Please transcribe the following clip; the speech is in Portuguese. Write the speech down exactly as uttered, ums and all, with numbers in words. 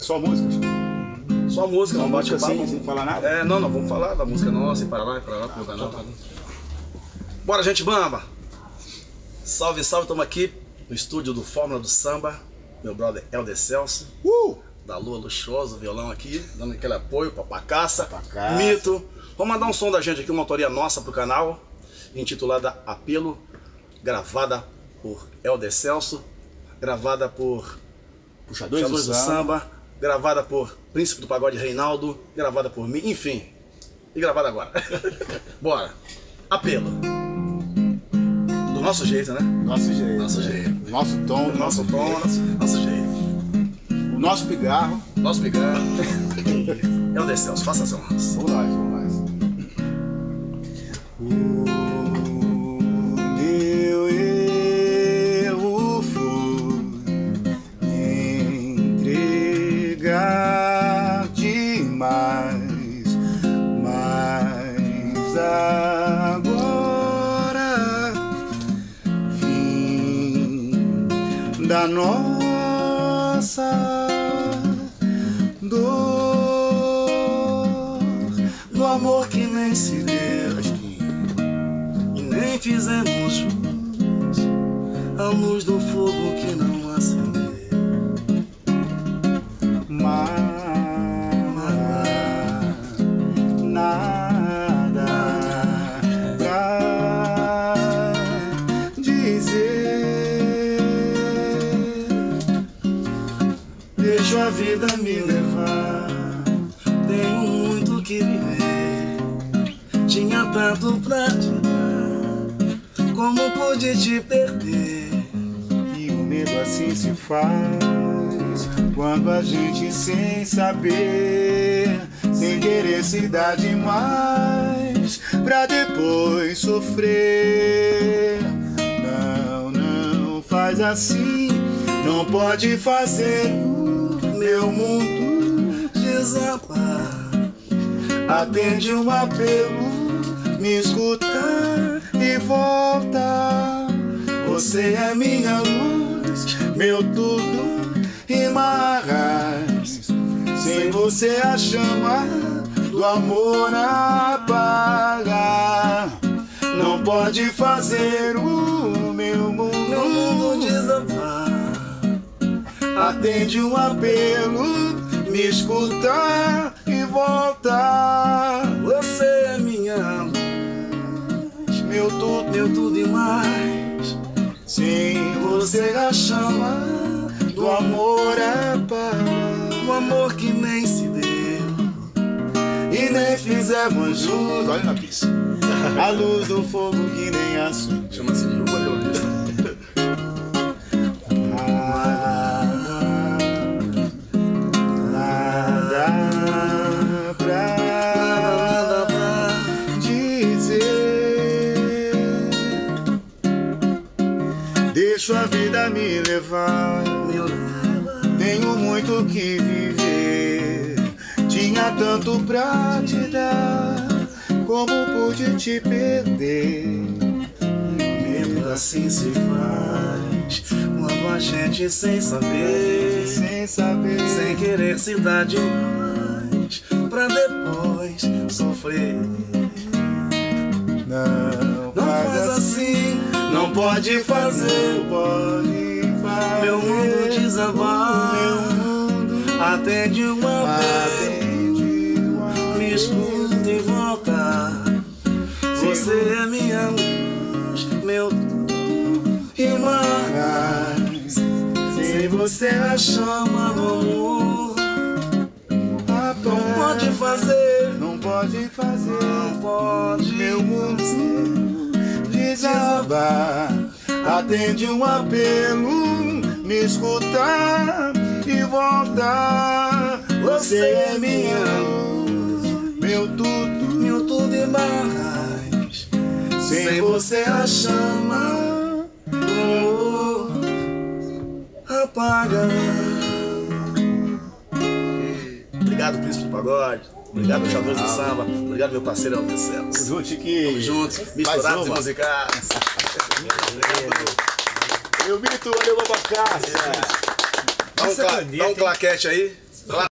Só músicas? Só música, não bate assim, sem falar nada? É, não, não, vamos falar da música nossa, e para lá, e para lá, para lugar não. Bora, gente bamba! Salve, salve, estamos aqui no estúdio do Fórmula do Samba, meu brother Helder Celso, uh! da Lua Luxuosa, o violão aqui, dando aquele apoio, Papacaça, Papacaça, Mito. Vamos mandar um som da gente aqui, uma autoria nossa pro canal, intitulada Apelo, gravada por Helder Celso, gravada por Puxadores do Samba, gravada por Príncipe do Pagode Reinaldo, gravada por mim, enfim, e gravada agora. Bora! Apelo. Do nosso jeito, né? Nosso jeito. Nosso jeito. Nosso tom. Nosso tom, nosso, nosso jeito. O nosso pigarro. Nosso pigarro. Helder Celso, faça as honras. Vamos lá, vamos lá. Da nossa dor, do amor que nem se deu e nem fizemos jus à luz do fogo que não acendeu. Mas nada pra dizer. Deixo a vida me levar, tenho muito que viver. Tinha tanto pra te dar, como pude te perder. E o medo assim se faz, quando a gente sem saber, sem querer se dá demais, pra depois sofrer. Não, não faz assim, não pode fazer. Meu mundo desaba, atende um apelo, me escuta e volta. Você é minha luz, meu tudo e mais. Sem você a chama do amor apaga. Não pode fazer o meu mundo, meu mundo desabar. Atende um apelo, me escuta e volta. Você é minha luz, meu tudo, meu tudo e mais. Sim, você a chama do amor é paz. O amor que nem se deu e nem fizemos jus. Olha na pista. A luz do fogo que nem aço. Chama-se de roupa, deixo a vida me levar, tenho muito que viver. Tinha tanto pra te dar, como pude te perder. Lembro assim se faz, quando a gente sem saber, sem saber, sem querer se dá demais, pra depois sofrer. Não, não faz assim. Não pode fazer, pode fazer, meu mundo desabar, meu mundo atende uma vez, me escuta e volta. Você é minha luz, meu tudo e mais. Se você a chama do amor, não pode fazer, não pode fazer, não pode, meu mundo desabar. Atende um apelo, me escutar e voltar. Você é minha luz, meu tudo, meu tudo e mais. Sem você a chama, amor, apaga. Obrigado, Príncipe do Pagode. Obrigado, Puxadores do Samba. Obrigado, meu parceiro Helder Celso. Tamo junto, Chiqui. Tamo junto. Misturados e musicais. Eu, Mito, valeu, Papacaça. Dá um claquete aí.